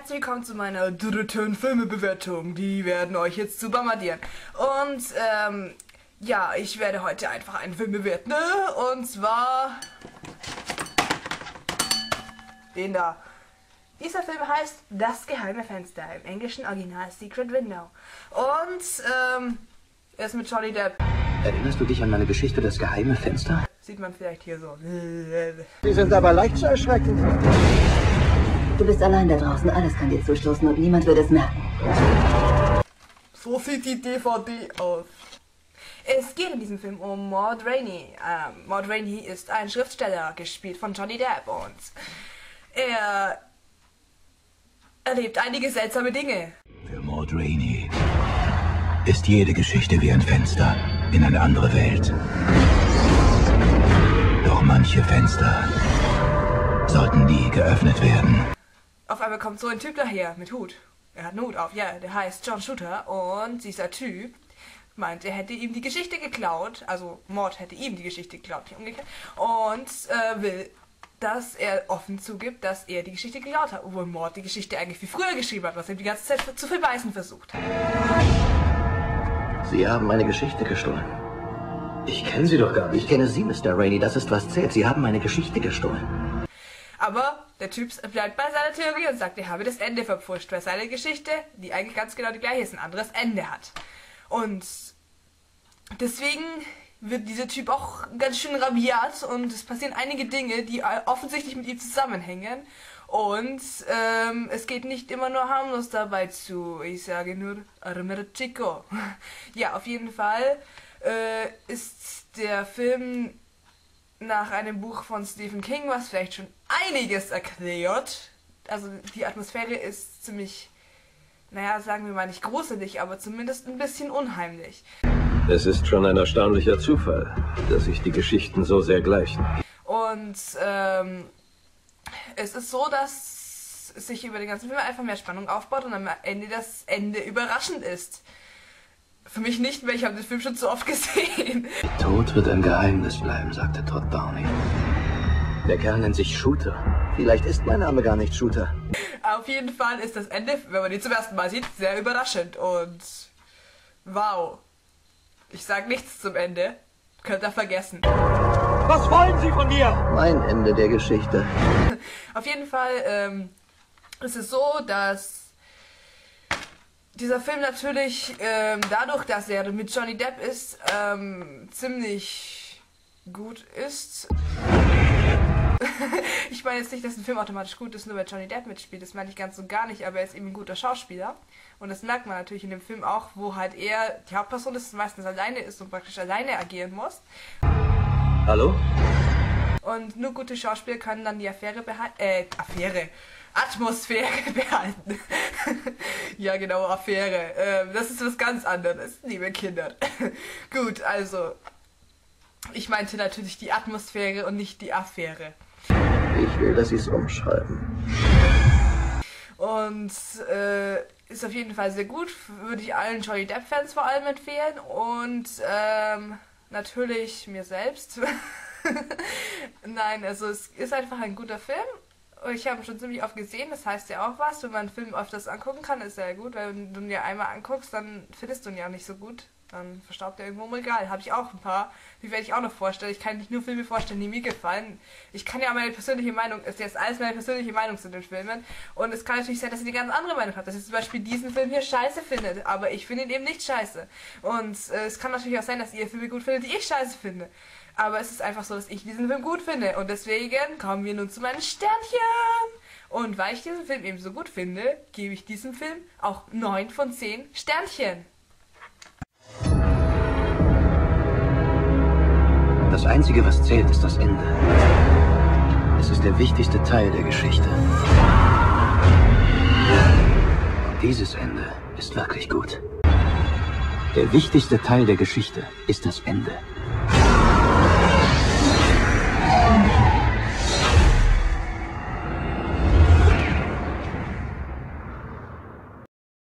herzlich willkommen zu meiner dritten Filmebewertung. Die werden euch jetzt zu bombardieren. Und ja, ich werde heute einfach einen Film bewerten. Und zwar den da. Dieser Film heißt Das geheime Fenster, im englischen Original Secret Window. Und er ist mit Johnny Depp. Erinnerst du dich an meine Geschichte, das geheime Fenster? Sieht man vielleicht hier so. Die sind aber leicht zu erschrecken. Du bist allein da draußen, alles kann dir zustoßen und niemand wird es merken. So sieht die DVD aus. Es geht in diesem Film um Maud Rainey. Maud Rainey ist ein Schriftsteller, gespielt von Johnny Depp. Und er erlebt einige seltsame Dinge. Für Maud Rainey ist jede Geschichte wie ein Fenster in eine andere Welt. Doch manche Fenster sollten nie geöffnet werden. Auf einmal kommt so ein Typ daher mit Hut. Er hat einen Hut auf, ja, der heißt John Shooter. Und dieser Typ meint, er hätte ihm die Geschichte geklaut. Also Maud hätte ihm die Geschichte geklaut, nicht umgekehrt. Und will, dass er offen zugibt, dass er die Geschichte geklaut hat. Obwohl Maud die Geschichte eigentlich viel früher geschrieben hat, was er die ganze Zeit zu verbeißen versucht. Sie haben meine Geschichte gestohlen. Ich kenne sie doch gar nicht. Ich kenne Sie, Mr. Rainey. Das ist, was zählt. Sie haben meine Geschichte gestohlen. Aber der Typ bleibt bei seiner Theorie und sagt, er habe das Ende verpfuscht, weil seine Geschichte, die eigentlich ganz genau die gleiche ist, ein anderes Ende hat. Und deswegen wird dieser Typ auch ganz schön rabiat und es passieren einige Dinge, die offensichtlich mit ihm zusammenhängen. Und es geht nicht immer nur harmlos dabei zu. Ich sage nur, armer Chico. Ja, auf jeden Fall ist der Film nach einem Buch von Stephen King, was vielleicht schon einiges erklärt. Also die Atmosphäre ist ziemlich, naja, sagen wir mal nicht gruselig, aber zumindest ein bisschen unheimlich. Es ist schon ein erstaunlicher Zufall, dass sich die Geschichten so sehr gleichen. Und es ist so, dass sich über den ganzen Film einfach mehr Spannung aufbaut und am Ende das Ende überraschend ist. Für mich nicht mehr, ich habe den Film schon zu oft gesehen. Der Tod wird ein Geheimnis bleiben, sagte Todd Downey. Der Kerl nennt sich Shooter. Vielleicht ist mein Name gar nicht Shooter. Auf jeden Fall ist das Ende, wenn man ihn zum ersten Mal sieht, sehr überraschend. Und wow. Ich sage nichts zum Ende. Könnt ihr vergessen. Was wollen Sie von mir? Mein Ende der Geschichte. Auf jeden Fall ist es so, dass dieser Film natürlich, dadurch, dass er mit Johnny Depp ist, ziemlich gut ist. Ich meine jetzt nicht, dass ein Film automatisch gut ist, nur weil Johnny Depp mitspielt. Das meine ich ganz und gar nicht, aber er ist eben ein guter Schauspieler. Und das merkt man natürlich in dem Film auch, wo halt er die Hauptperson ist, meistens alleine ist und praktisch alleine agieren muss. Hallo? Und nur gute Schauspieler können dann die Affäre behalten, Atmosphäre behalten. Ja, genau, Affäre. Das ist was ganz anderes, liebe Kinder. Gut, also, ich meinte natürlich die Atmosphäre und nicht die Affäre. Ich will, dass Sie es umschreiben. Und ist auf jeden Fall sehr gut. Würde ich allen Johnny Depp-Fans vor allem empfehlen. Und natürlich mir selbst. Nein, also es ist einfach ein guter Film. Ich habe ihn schon ziemlich oft gesehen, das heißt ja auch was. Wenn man einen Film öfters angucken kann, ist er ja gut, weil wenn du ihn ja einmal anguckst, dann findest du ihn ja nicht so gut. Dann verstaubt er irgendwo im Regal. Habe ich auch ein paar. Die werde ich auch noch vorstellen. Ich kann nicht nur Filme vorstellen, die mir gefallen. Ich kann ja meine persönliche Meinung, ist jetzt alles meine persönliche Meinung zu den Filmen. Und es kann natürlich sein, dass ich eine ganz andere Meinung habe. Dass ich zum Beispiel diesen Film hier scheiße finde. Aber ich finde ihn eben nicht scheiße. Und es kann natürlich auch sein, dass ihr Filme gut findet, die ich scheiße finde. Aber es ist einfach so, dass ich diesen Film gut finde. Und deswegen kommen wir nun zu meinen Sternchen. Und weil ich diesen Film eben so gut finde, gebe ich diesem Film auch 9 von 10 Sternchen. Das Einzige, was zählt, ist das Ende. Es ist der wichtigste Teil der Geschichte. Und dieses Ende ist wirklich gut. Der wichtigste Teil der Geschichte ist das Ende.